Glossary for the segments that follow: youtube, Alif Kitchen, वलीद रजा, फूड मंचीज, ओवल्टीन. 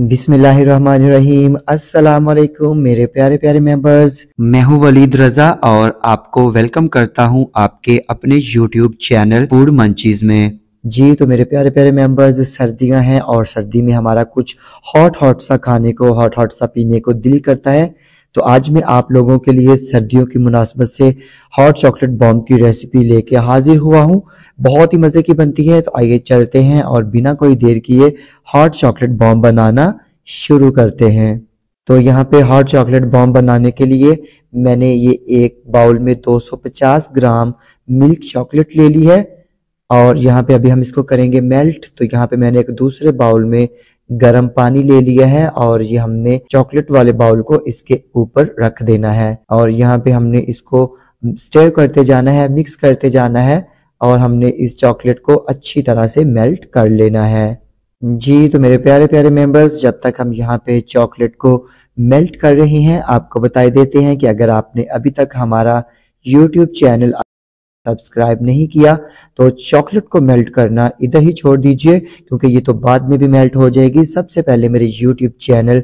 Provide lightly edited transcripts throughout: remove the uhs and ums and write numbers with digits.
बिस्मिल्लाहिर्रहमानिर्रहीम। अस्सलाम वालेकुम मेरे प्यारे प्यारे मेंबर्स, मैं हूँ वलीद रजा और आपको वेलकम करता हूँ आपके अपने यूट्यूब चैनल फूड मंचीज में। जी तो मेरे प्यारे प्यारे मेंबर्स, सर्दियां हैं और सर्दी में हमारा कुछ हॉट हॉट सा खाने को, हॉट हॉट सा पीने को दिल करता है। तो आज मैं आप लोगों के लिए सर्दियों की मुनासबत से हॉट चॉकलेट बॉम्ब की रेसिपी लेके हाजिर हुआ हूँ। बहुत ही मज़े की बनती है, तो आइए चलते हैं और बिना कोई देर किए हॉट चॉकलेट बॉम्ब बनाना शुरू करते हैं। तो यहाँ पे हॉट चॉकलेट बॉम्ब बनाने के लिए मैंने ये एक बाउल में 250 ग्राम मिल्क चॉकलेट ले ली है और यहाँ पे अभी हम इसको करेंगे मेल्ट। तो यहाँ पे मैंने एक दूसरे बाउल में गरम पानी ले लिया है और ये हमने चॉकलेट वाले बाउल को इसके ऊपर रख देना है और यहाँ पे हमने इसको स्टर करते जाना है, मिक्स करते जाना है और हमने इस चॉकलेट को अच्छी तरह से मेल्ट कर लेना है। जी तो मेरे प्यारे प्यारे मेंबर्स, जब तक हम यहाँ पे चॉकलेट को मेल्ट कर रहे हैं आपको बता देते हैं कि अगर आपने अभी तक हमारा यूट्यूब चैनल सब्सक्राइब नहीं किया तो चॉकलेट को मेल्ट करना इधर ही छोड़ दीजिए, क्योंकि ये तो बाद में भी मेल्ट हो जाएगी। सबसे पहले मेरे यूट्यूब चैनल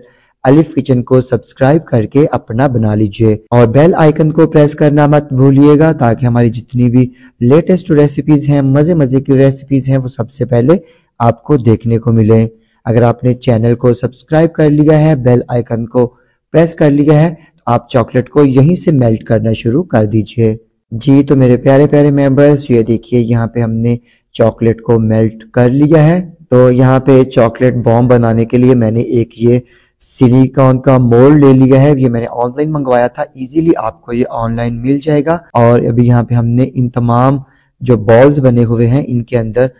अलिफ किचन को सब्सक्राइब करके अपना बना लीजिए और बेल आइकन को प्रेस करना मत भूलिएगा, ताकि हमारी जितनी भी लेटेस्ट रेसिपीज हैं, मज़े मज़े की रेसिपीज हैं, वो सबसे पहले आपको देखने को मिले। अगर आपने चैनल को सब्सक्राइब कर लिया है, बेल आइकन को प्रेस कर लिया है, तो आप चॉकलेट को यहीं से मेल्ट करना शुरू कर दीजिए। जी तो मेरे प्यारे प्यारे मेंबर्स, ये देखिए यहाँ पे हमने चॉकलेट को मेल्ट कर लिया है। तो यहाँ पे चॉकलेट बॉम्ब बनाने के लिए मैंने एक ये सिलिकॉन का मोल्ड ले लिया है, ये मैंने ऑनलाइन मंगवाया था, इजीली आपको ये ऑनलाइन मिल जाएगा। और अभी यहाँ पे हमने इन तमाम जो बॉल्स बने हुए हैं इनके अंदर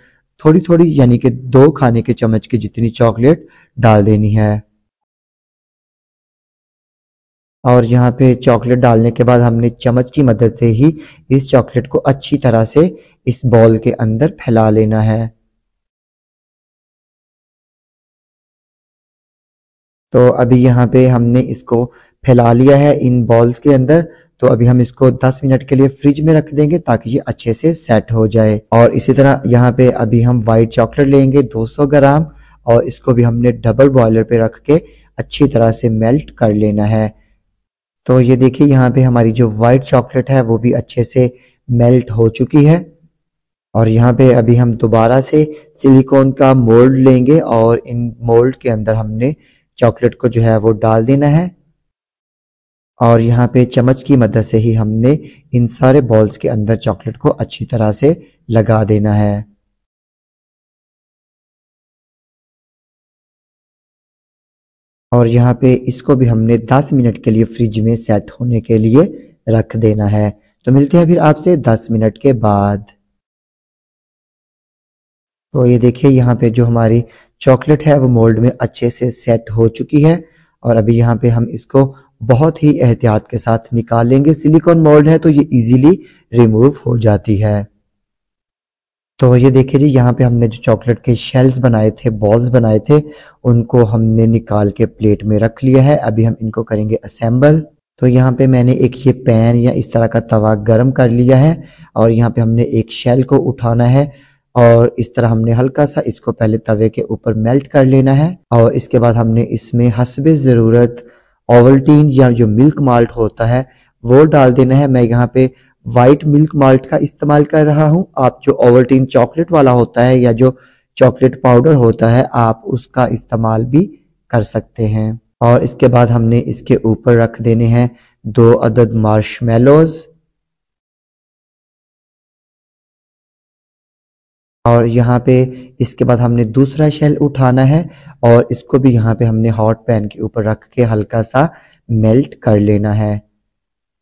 थोड़ी थोड़ी यानी कि 2 खाने के चम्मच की जितनी चॉकलेट डाल देनी है। और यहाँ पे चॉकलेट डालने के बाद हमने चम्मच की मदद से ही इस चॉकलेट को अच्छी तरह से इस बॉल के अंदर फैला लेना है। तो अभी यहाँ पे हमने इसको फैला लिया है इन बॉल्स के अंदर। तो अभी हम इसको 10 मिनट के लिए फ्रिज में रख देंगे ताकि ये अच्छे से सेट हो जाए। और इसी तरह यहाँ पे अभी हम वाइट चॉकलेट लेंगे 200 ग्राम और इसको भी हमने डबल बॉयलर पे रख के अच्छी तरह से मेल्ट कर लेना है। तो ये देखिए यहाँ पे हमारी जो वाइट चॉकलेट है वो भी अच्छे से मेल्ट हो चुकी है। और यहाँ पे अभी हम दोबारा से सिलिकॉन का मोल्ड लेंगे और इन मोल्ड के अंदर हमने चॉकलेट को जो है वो डाल देना है। और यहाँ पे चम्मच की मदद से ही हमने इन सारे बॉल्स के अंदर चॉकलेट को अच्छी तरह से लगा देना है। और यहाँ पे इसको भी हमने 10 मिनट के लिए फ्रिज में सेट होने के लिए रख देना है। तो मिलते हैं फिर आपसे 10 मिनट के बाद। तो ये देखिए यहाँ पे जो हमारी चॉकलेट है वो मोल्ड में अच्छे से सेट हो चुकी है। और अभी यहाँ पे हम इसको बहुत ही एहतियात के साथ निकालेंगे, सिलिकॉन मोल्ड है तो ये इजीली रिमूव हो जाती है। तो ये देखिए जी यहाँ पे हमने जो चॉकलेट के शेल्स बनाए थे, बॉल्स बनाए थे, उनको हमने निकाल के प्लेट में रख लिया है। अभी हम इनको करेंगे असेंबल। तो यहाँ पे मैंने एक ये पैन या इस तरह का तवा गरम कर लिया है और यहाँ पे हमने एक शेल को उठाना है और इस तरह हमने हल्का सा इसको पहले तवे के ऊपर मेल्ट कर लेना है। और इसके बाद हमने इसमें हस्बे ज़रूरत ओवल्टीन या जो मिल्क माल्ट होता है वो डाल देना है। मैं यहाँ पे वाइट मिल्क माल्ट का इस्तेमाल कर रहा हूँ, आप जो ओवल्टीन चॉकलेट वाला होता है या जो चॉकलेट पाउडर होता है आप उसका इस्तेमाल भी कर सकते हैं। और इसके बाद हमने इसके ऊपर रख देने हैं 2 अदद मार्शमेलोज। और यहाँ पे इसके बाद हमने दूसरा शेल उठाना है और इसको भी यहाँ पे हमने हॉट पैन के ऊपर रख के हल्का सा मेल्ट कर लेना है।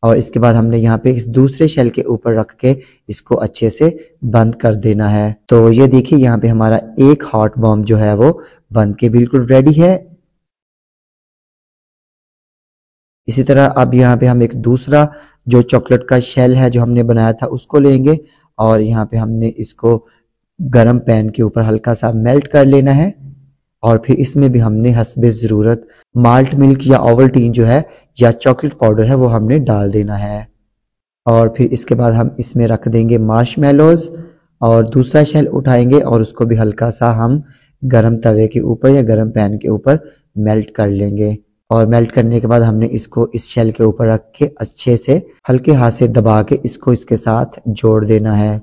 और इसके बाद हमने यहाँ पे इस दूसरे शेल के ऊपर रख के इसको अच्छे से बंद कर देना है। तो ये देखिए यहाँ पे हमारा एक हॉट बॉम्ब जो है वो बन के बिल्कुल रेडी है। इसी तरह अब यहाँ पे हम एक दूसरा जो चॉकलेट का शेल है जो हमने बनाया था उसको लेंगे और यहाँ पे हमने इसको गरम पैन के ऊपर हल्का सा मेल्ट कर लेना है। और फिर इसमें भी हमने हस्बे ज़रूरत माल्ट मिल्क या ओवल्टीन जो है या चॉकलेट पाउडर है वो हमने डाल देना है। और फिर इसके बाद हम इसमें रख देंगे मार्शमेलोज और दूसरा शेल उठाएंगे और उसको भी हल्का सा हम गरम तवे के ऊपर या गरम पैन के ऊपर मेल्ट कर लेंगे और मेल्ट करने के बाद हमने इसको इस शेल के ऊपर रख के अच्छे से हल्के हाथ से दबा के इसको इसके साथ जोड़ देना है।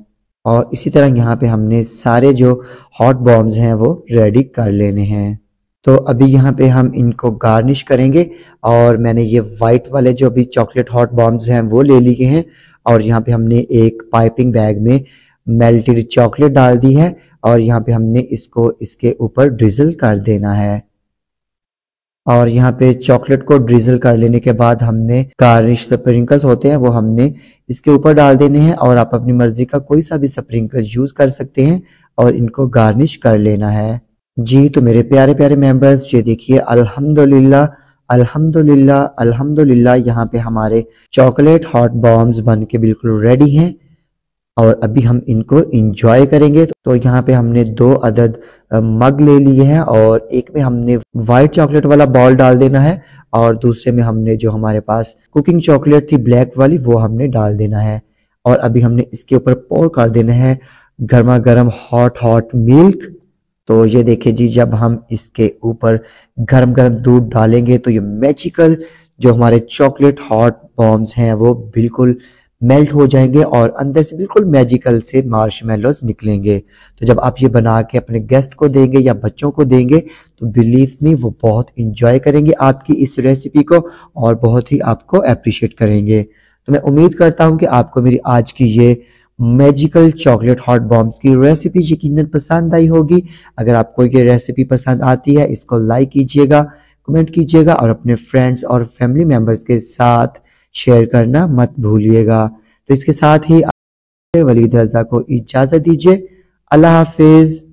और इसी तरह यहाँ पे हमने सारे जो हॉट बॉम्ब्स हैं वो रेडी कर लेने हैं। तो अभी यहाँ पे हम इनको गार्निश करेंगे और मैंने ये वाइट वाले जो अभी चॉकलेट हॉट बॉम्ब्स हैं वो ले लिए हैं और यहाँ पे हमने एक पाइपिंग बैग में मेल्टेड चॉकलेट डाल दी है और यहाँ पे हमने इसको इसके ऊपर ड्रिजल कर देना है। और यहाँ पे चॉकलेट को ड्रिजल कर लेने के बाद हमने गार्निश स्प्रिंकल्स होते हैं वो हमने इसके ऊपर डाल देने हैं और आप अपनी मर्जी का कोई सा भी स्प्रिंकल यूज कर सकते हैं और इनको गार्निश कर लेना है। जी तो मेरे प्यारे प्यारे मेंबर्स ये देखिए अल्हम्दुलिल्लाह अल्हम्दुलिल्लाह अल्हम्दुलिल्लाह यहाँ पे हमारे चॉकलेट हॉट बॉम्ब्स बन के बिल्कुल रेडी हैं और अभी हम इनको इंजॉय करेंगे। तो यहाँ पे हमने 2 अदद मग ले लिए हैं और एक में हमने वाइट चॉकलेट वाला बॉल डाल देना है और दूसरे में हमने जो हमारे पास कुकिंग चॉकलेट थी ब्लैक वाली वो हमने डाल देना है। और अभी हमने इसके ऊपर पोर कर देना है गर्मा गर्म हॉट मिल्क। तो ये देखिए जी जब हम इसके ऊपर गर्म गर्म दूध डालेंगे तो ये मैजिकल जो हमारे चॉकलेट हॉट बॉम्ब्स हैं वो बिल्कुल मेल्ट हो जाएंगे और अंदर से बिल्कुल मैजिकल से मार्शमेलोज निकलेंगे। तो जब आप ये बना के अपने गेस्ट को देंगे या बच्चों को देंगे तो बिलीव मी वो बहुत इंजॉय करेंगे आपकी इस रेसिपी को और बहुत ही आपको अप्रिशिएट करेंगे। तो मैं उम्मीद करता हूँ कि आपको मेरी आज की ये मैजिकल चॉकलेट हॉट बॉम्ब्स की रेसिपी यकीनन पसंद आई होगी। अगर आपको ये रेसिपी पसंद आती है इसको लाइक कीजिएगा, कमेंट कीजिएगा और अपने फ्रेंड्स और फैमिली मेम्बर्स के साथ शेयर करना मत भूलिएगा। तो इसके साथ ही वलीद रजा को इजाज़त दीजिए। अल्लाह हाफिज़।